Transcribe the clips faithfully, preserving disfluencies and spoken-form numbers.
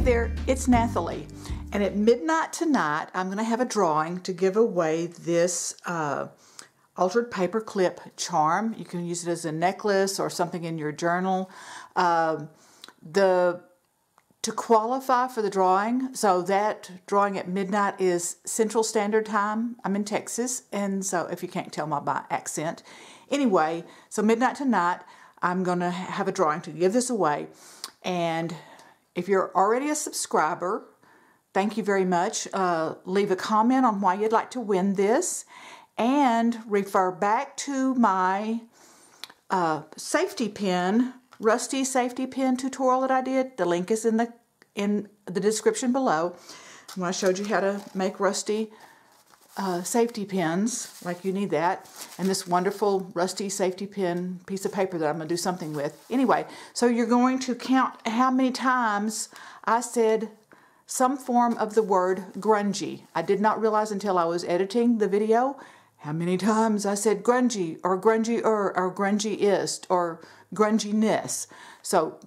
Hey there, it's Nathalie, and at midnight tonight I'm going to have a drawing to give away this uh, altered paper clip charm. You can use it as a necklace or something in your journal. Uh, the to qualify for the drawing, so that drawing at midnight is Central Standard Time. I'm in Texas, and so if you can't tell my by accent. Anyway, so midnight tonight I'm going to have a drawing to give this away, and if you're already a subscriber, thank you very much. Uh, leave a comment on why you'd like to win this and refer back to my uh, safety pin, rusty safety pin tutorial that I did. The link is in the, in the description below when I showed you how to make rusty uh, safety pins, like you need that, and this wonderful rusty safety pin piece of paper that I'm going to do something with. Anyway, so you're going to count how many times I said some form of the word grungy. I did not realize until I was editing the video how many times I said grungy or grungy-er or grungy-ist or grunginess. So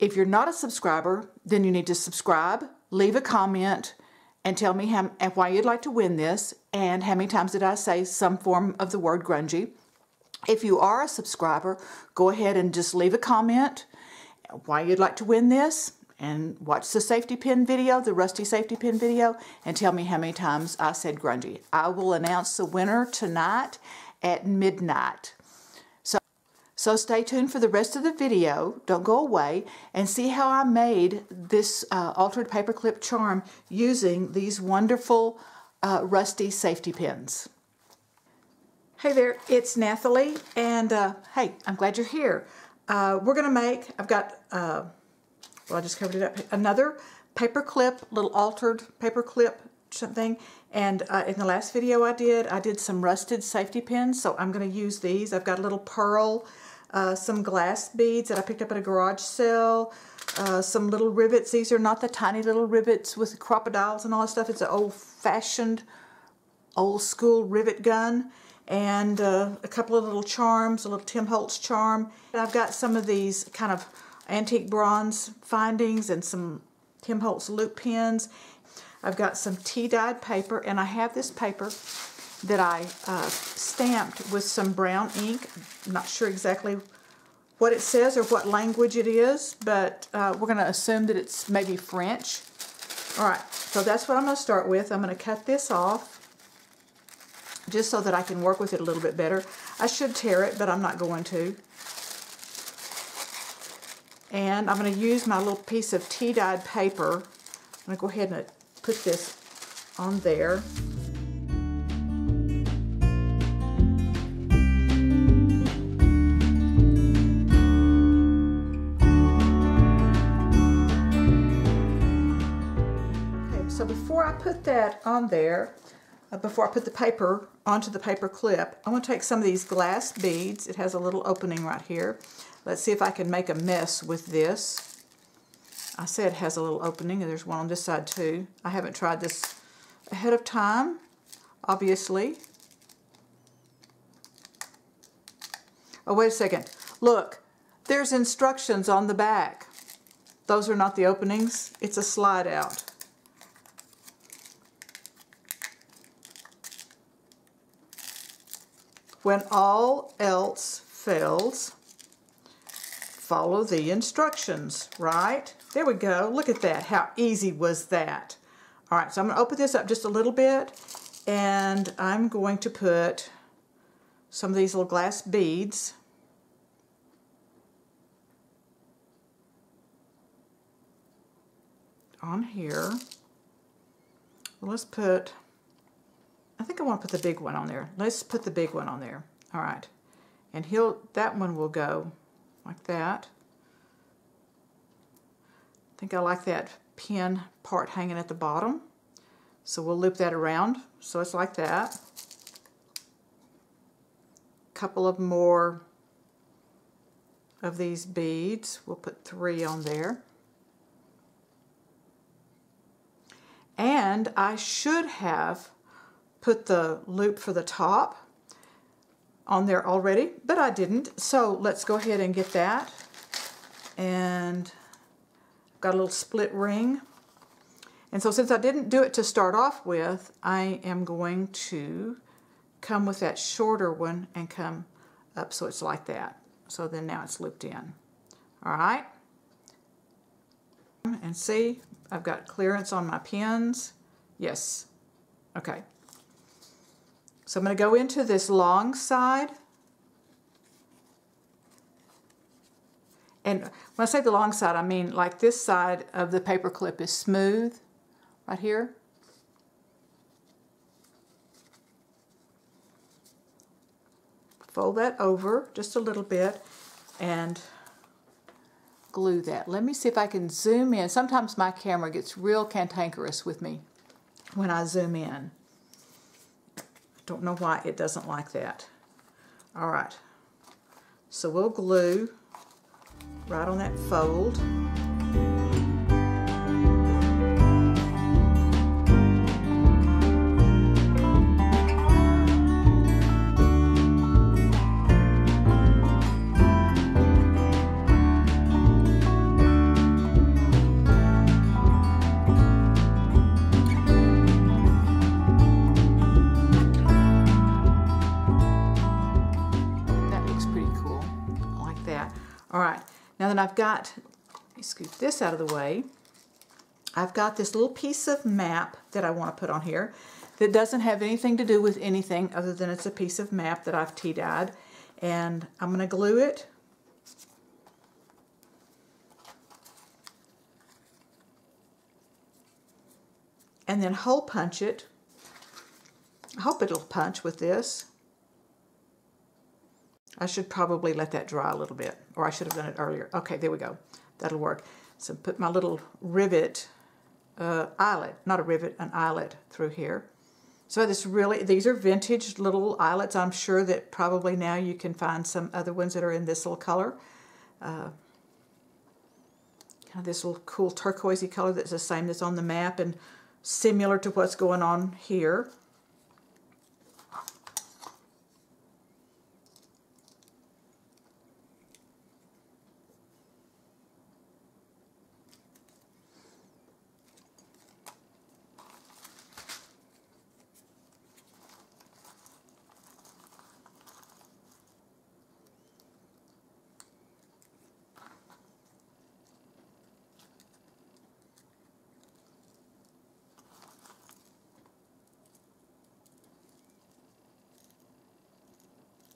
if you're not a subscriber, then you need to subscribe, leave a comment, and tell me how, and why you'd like to win this, and how many times did I say some form of the word grungy. If you are a subscriber, go ahead and just leave a comment why you'd like to win this, and watch the safety pin video, the rusty safety pin video, and tell me how many times I said grungy. I will announce the winner tonight at midnight. So, so stay tuned for the rest of the video. Don't go away, and see how I made this uh, altered paperclip charm using these wonderful uh, rusty safety pins. Hey there, it's Nathalie, and uh, hey, I'm glad you're here. Uh, we're gonna make, I've got, uh, well, I just covered it up. Another paper clip, little altered paper clip something. And uh, in the last video I did, I did some rusted safety pins. So I'm going to use these. I've got a little pearl, uh, some glass beads that I picked up at a garage sale, uh, some little rivets. These are not the tiny little rivets with crocodiles and all that stuff. It's an old-fashioned, old-school rivet gun. And uh, a couple of little charms, a little Tim Holtz charm. And I've got some of these kind of antique bronze findings and some Tim Holtz loop pins. I've got some tea dyed paper, and I have this paper that I uh, stamped with some brown ink. I'm not sure exactly what it says or what language it is, but uh, we're going to assume that it's maybe French. Alright, so that's what I'm going to start with. I'm going to cut this off just so that I can work with it a little bit better. I should tear it, but I'm not going to. And I'm going to use my little piece of tea dyed paper. I'm going to go ahead and put this on there. Okay, so before I put that on there, uh, before I put the paper onto the paper clip, I'm going to take some of these glass beads. It has a little opening right here. Let's see if I can make a mess with this. I said it has a little opening, and there's one on this side too. I haven't tried this ahead of time, obviously. Oh, wait a second. Look, there's instructions on the back. Those are not the openings. It's a slide out. When all else fails, follow the instructions, right? There we go. Look at that. How easy was that? All right, so I'm going to open this up just a little bit, and I'm going to put some of these little glass beads on here. Let's put, I think I want to put the big one on there. Let's put the big one on there. All right, and he'll, that one will go like that. I think I like that pin part hanging at the bottom, so we'll loop that around so it's like that. A couple of more of these beads. We'll put three on there. And I should have put the loop for the top on there already, but I didn't. So let's go ahead and get that. And got a little split ring. And so since I didn't do it to start off with, I am going to come with that shorter one and come up so it's like that. So then now it's looped in. All right. And see, I've got clearance on my pins. Yes. Okay. So I'm going to go into this long side. And when I say the long side, I mean like this side of the paper clip is smooth right here. Fold that over just a little bit and glue that. Let me see if I can zoom in. Sometimes my camera gets real cantankerous with me when I zoom in. I don't know why it doesn't like that. All right, so we'll glue right on that fold. That looks pretty cool. I like that. All right. Now that I've got, let me scoop this out of the way, I've got this little piece of map that I want to put on here that doesn't have anything to do with anything other than it's a piece of map that I've tea-dyed. And I'm going to glue it. And then hole punch it. I hope it'll punch with this. I should probably let that dry a little bit, or I should have done it earlier. Okay, there we go. That'll work. So put my little rivet uh, eyelet, not a rivet, an eyelet through here. So this really, these are vintage little eyelets. I'm sure that probably now you can find some other ones that are in this little color. Uh, kind of this little cool turquoisey color that's the same that's on the map and similar to what's going on here.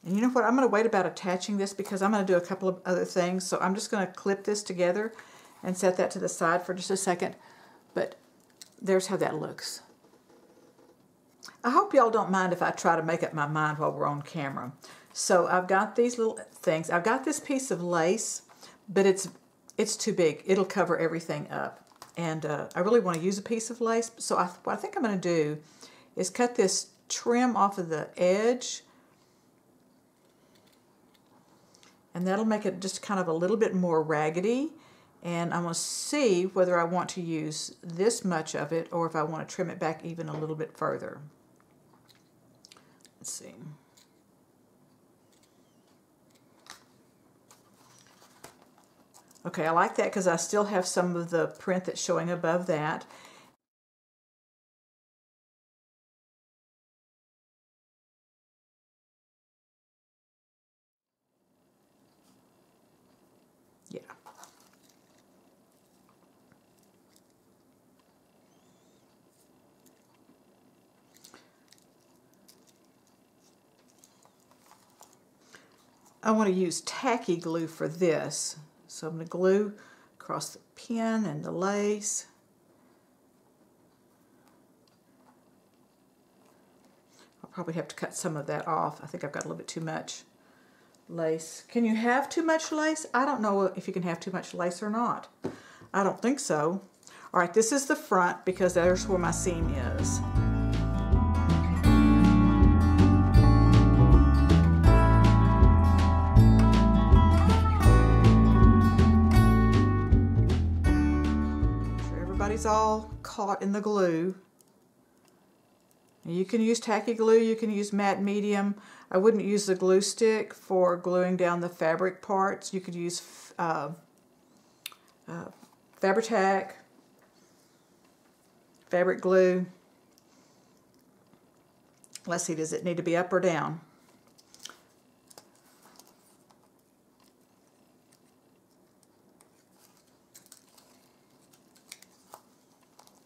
And you know what, I'm going to wait about attaching this because I'm going to do a couple of other things. So I'm just going to clip this together and set that to the side for just a second. But there's how that looks. I hope y'all don't mind if I try to make up my mind while we're on camera. So I've got these little things. I've got this piece of lace, but it's it's too big. It'll cover everything up. And uh, I really want to use a piece of lace. So I, what I think I'm going to do is cut this trim off of the edge. And that'll make it just kind of a little bit more raggedy. And I'm going to see whether I want to use this much of it or if I want to trim it back even a little bit further. Let's see. Okay, I like that because I still have some of the print that's showing above that. I want to use tacky glue for this. So I'm going to glue across the pin and the lace. I'll probably have to cut some of that off. I think I've got a little bit too much lace. Can you have too much lace? I don't know if you can have too much lace or not. I don't think so. All right, this is the front because there's where my seam is. All caught in the glue. You can use tacky glue, you can use matte medium. I wouldn't use the glue stick for gluing down the fabric parts. You could use uh, uh, Fabri-Tac, fabric glue. Let's see, does it need to be up or down?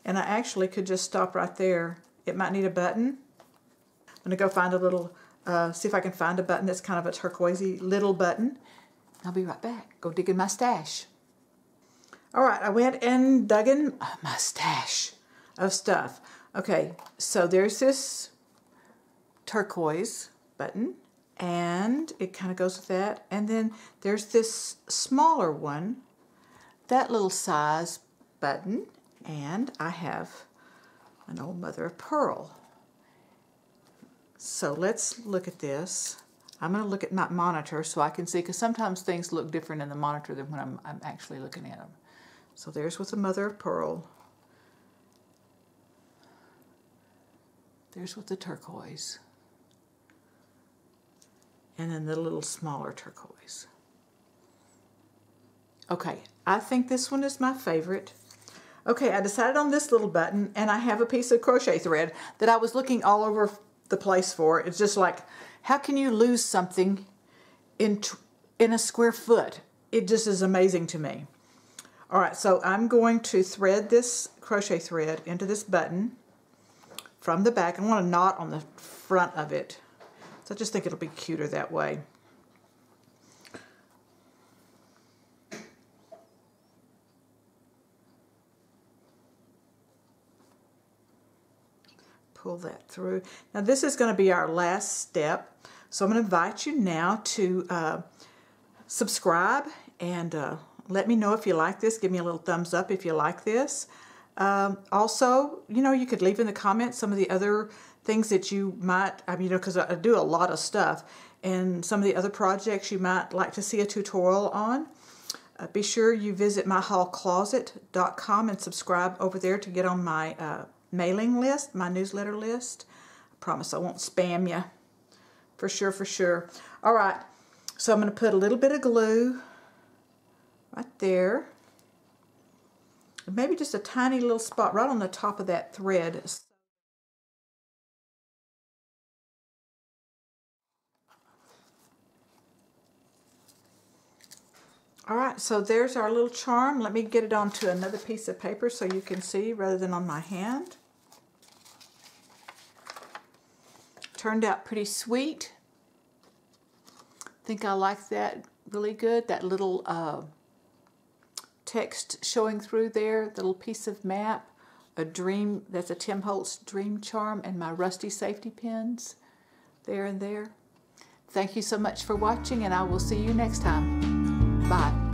And I actually could just stop right there. It might need a button. I'm gonna go find a little, uh, see if I can find a button that's kind of a turquoisey little button. I'll be right back. Go dig in my stash. All right, I went and dug in my stash of stuff. Okay, so there's this turquoise button, and it kind of goes with that. And then there's this smaller one, that little size button. And I have an old mother of pearl. So let's look at this. I'm going to look at my monitor so I can see, because sometimes things look different in the monitor than when I'm, I'm actually looking at them. So there's with the mother of pearl. There's with the turquoise. And then the little smaller turquoise. Okay, I think this one is my favorite. Okay, I decided on this little button, and I have a piece of crochet thread that I was looking all over the place for. It's just like, how can you lose something in, in a square foot? It just is amazing to me. All right, so I'm going to thread this crochet thread into this button from the back. I want a knot on the front of it. So I just think it'll be cuter that way. Pull that through. Now this is going to be our last step, so I'm going to invite you now to uh, subscribe and uh, let me know if you like this. Give me a little thumbs up if you like this. Um, also, you know, you could leave in the comments some of the other things that you might, I mean, you know, because I do a lot of stuff, and some of the other projects you might like to see a tutorial on. Uh, be sure you visit my hall closet dot com and subscribe over there to get on my uh, mailing list, my newsletter list. I promise I won't spam you. For sure, for sure. All right, so I'm going to put a little bit of glue right there. Maybe just a tiny little spot right on the top of that thread. All right, so there's our little charm. Let me get it onto another piece of paper so you can see rather than on my hand. Turned out pretty sweet. I think I like that really good. That little uh, text showing through there, the little piece of map, a dream, that's a Tim Holtz dream charm, and my rusty safety pins there and there. Thank you so much for watching, and I will see you next time. Bye.